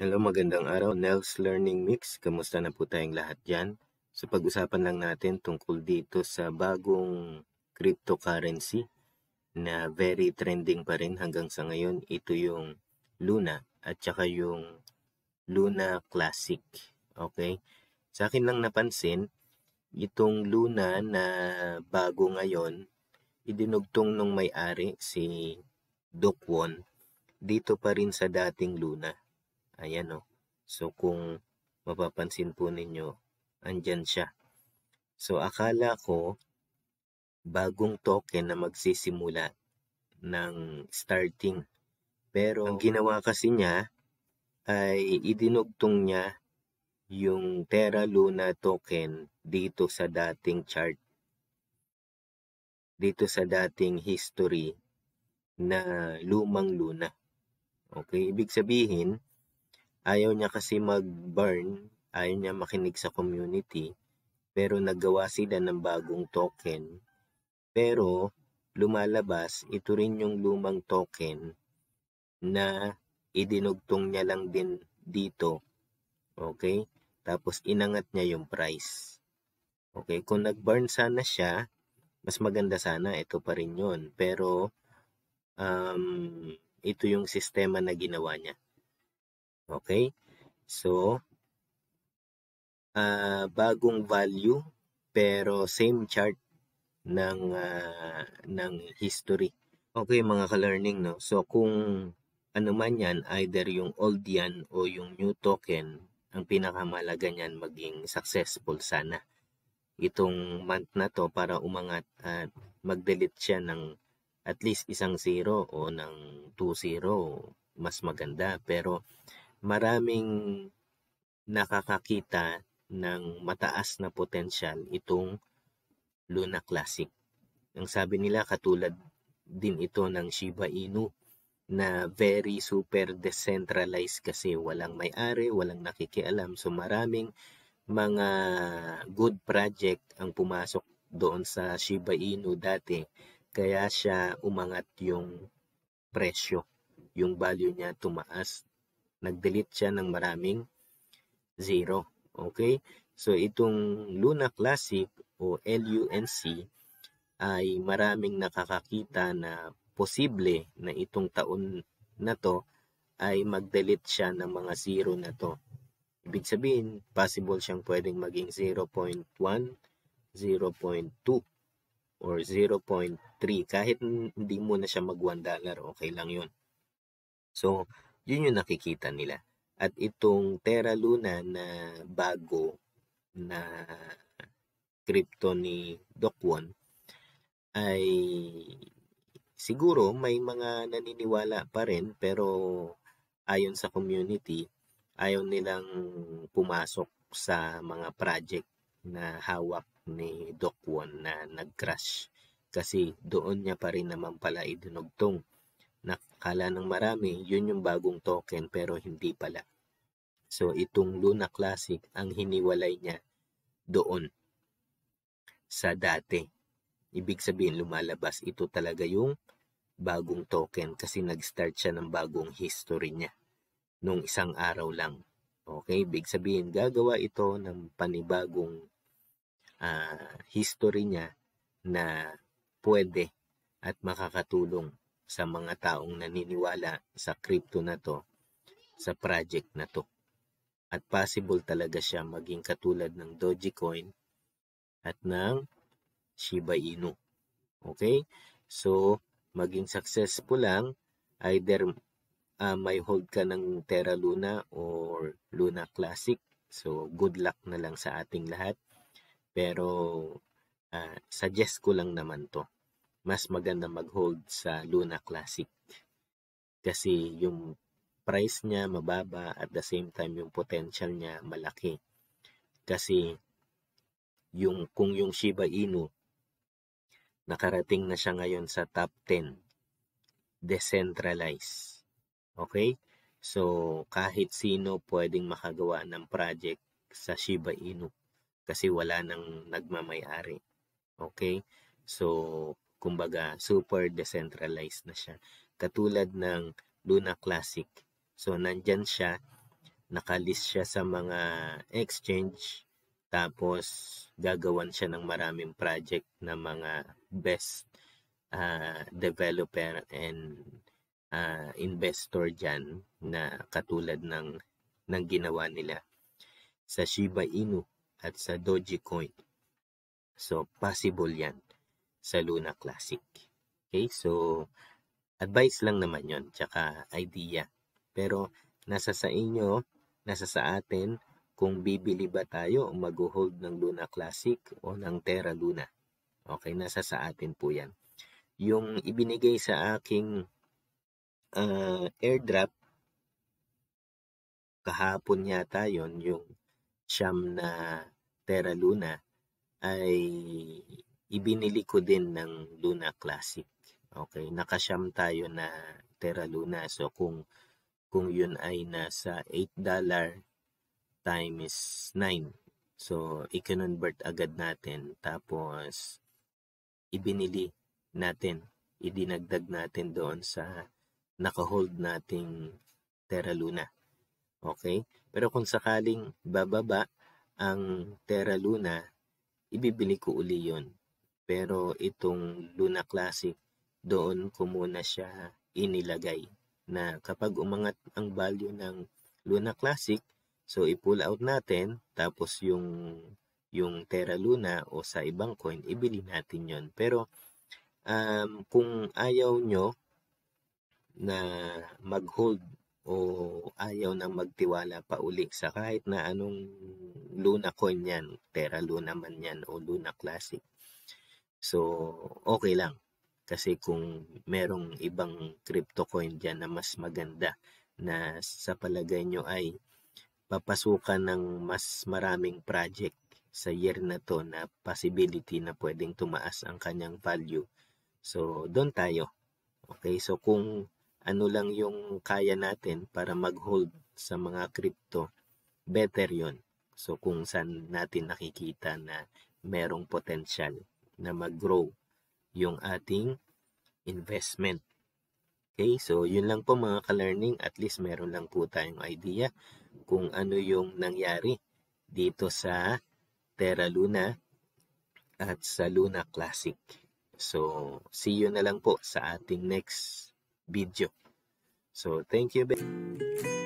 Hello, magandang araw. Nels Learning Mix. Kamusta na po tayong lahat dyan? So pag-usapan lang natin tungkol dito sa bagong cryptocurrency na very trending pa rin hanggang sa ngayon. Ito yung Luna at saka yung Luna Classic. Okay? Sa akin lang napansin, itong Luna na bago ngayon, idinugtong nung may-ari si Do Kwon dito pa rin sa dating Luna. Ayan o. So, kung mapapansin po ninyo, andyan siya. So, akala ko, bagong token na magsisimula ng starting. Pero, ang ginawa kasi niya, ay idinugtong niya yung Terra Luna token dito sa dating chart. Dito sa dating history na lumang Luna. Okay, ibig sabihin, ayaw niya kasi mag-burn, ayaw niya makinig sa community, pero naggawa sila ng bagong token. Pero lumalabas, ito rin yung lumang token na idinugtong niya lang din dito. Okay? Tapos inangat niya yung price. Okay? Kung nag-burn sana siya, mas maganda sana, ito pa rin yun. Pero ito yung sistema na ginawa niya. Okay, so bagong value pero same chart ng history. Okay mga ka-learning, no? So kung ano man yan, either yung old yan o yung new token, ang pinakamalaga niyan maging successful sana itong month na to para umangat at mag-delete siya ng at least isang 0 o ng 2-0, mas maganda. Pero maraming nakakakita ng mataas na potensyal itong Luna Classic. Ang sabi nila, katulad din ito ng Shiba Inu na very super decentralized kasi walang may-ari, walang nakikialam. So maraming mga good project ang pumasok doon sa Shiba Inu dati. Kaya siya umangat yung presyo. Yung value niya tumaas. Nag-delete siya ng maraming 0. Okay? So, itong Luna Classic o LUNC ay maraming nakakakita na posible na itong taon na to ay mag-delete siya ng mga 0 na to. Ibig sabihin, possible siyang pwedeng maging 0.1, 0.2, or 0.3. Kahit hindi muna siya mag-$1, okay lang yun. So, yun yung nakikita nila. At itong Terra Luna na bago na crypto ni Do Kwon ay siguro may mga naniniwala pa rin, pero ayon sa community, ayon nilang pumasok sa mga project na hawak ni Do Kwon na nag-crash. Kasi doon niya pa rin naman pala idinugtong. Nakakala ng marami, yun yung bagong token pero hindi pala. So, itong Luna Classic ang hiniwalay niya doon sa dati. Ibig sabihin, lumalabas ito talaga yung bagong token kasi nag-start siya ng bagong history niya nung isang araw lang. Okay, ibig sabihin, gagawa ito ng panibagong history niya na pwede at makakatulong sa mga taong naniniwala sa crypto na to, sa project na to. At possible talaga siya maging katulad ng Dogecoin at ng Shiba Inu. Okay? So, maging successful lang, either may hold ka ng Terra Luna or Luna Classic. So, good luck na lang sa ating lahat. Pero, suggest ko lang naman to. Mas maganda mag-hold sa Luna Classic kasi yung price niya mababa at the same time yung potential niya malaki. Kasi kung yung Shiba Inu nakarating na siya ngayon sa top 10 decentralized. Okay? So kahit sino pwedeng makagawa ng project sa Shiba Inu kasi wala nang nagmamay-ari. Okay? So kumbaga, super decentralized na siya. Katulad ng Luna Classic. So, nandyan siya nakalist siya sa mga exchange, tapos gagawan siya ng maraming project na mga best developer and investor dyan na katulad ng ginawa nila sa Shiba Inu at sa Dogecoin. So, possible yan sa Luna Classic. Okay, so advice lang naman yon, tsaka idea. Pero nasa sa inyo, nasa sa atin kung bibili ba tayo o mag-hold ng Luna Classic o ng Terra Luna. Okay, nasa sa atin po yan. Yung ibinigay sa aking airdrop kahapon yata yon, yung siyam na Terra Luna ay ibinili ko din ng Luna Classic. Okay, nakasyam tayo na Terra Luna. So kung yun ay nasa $8 times 9, so i-convert agad natin, tapos ibinili natin, idinagdag natin doon sa naka-hold nating Terra Luna. Okay? Pero kung sakaling bababa ang Terra Luna, ibibili ko uli yun. Pero itong Luna Classic, doon ko muna siya inilagay. Na kapag umangat ang value ng Luna Classic, so i-pull out natin, tapos yung Terra Luna o sa ibang coin, ibili natin yon. Pero kung ayaw nyo na mag-hold o ayaw na magtiwala pa uli sa kahit na anong Luna coin yan, Terra Luna man yan o Luna Classic, so okay lang. Kasi kung merong ibang crypto coin dyan na mas maganda na sa palagay nyo ay papasukan ng mas maraming project sa year na to na possibility na pwedeng tumaas ang kanyang value, so doon tayo. Okay, so kung ano lang yung kaya natin para mag-hold sa mga crypto, better yon. So kung saan natin nakikita na merong potential na mag-grow yung ating investment. Okay, so yun lang po mga ka-learning. At least meron lang po tayong idea kung ano yung nangyari dito sa Terra Luna at sa Luna Classic. So see you na lang po sa ating next video. So thank you.